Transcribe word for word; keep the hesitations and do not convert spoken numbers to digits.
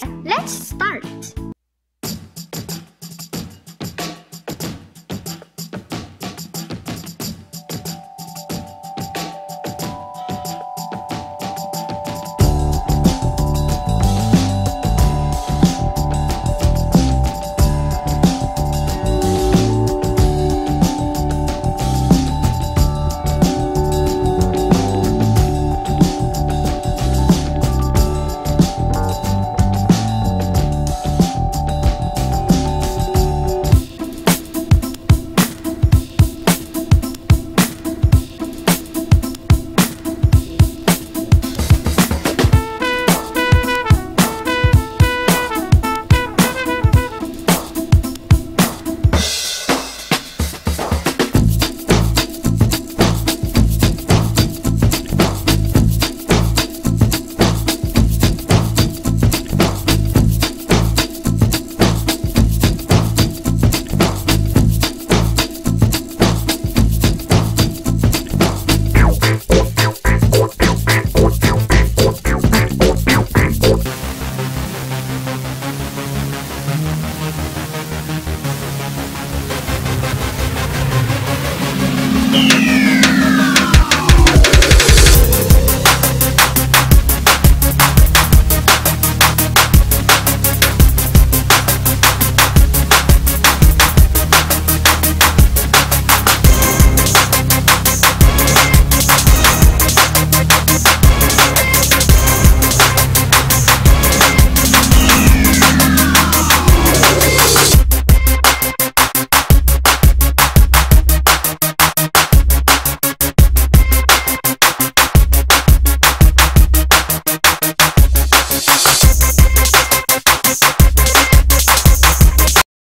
guys, let's start!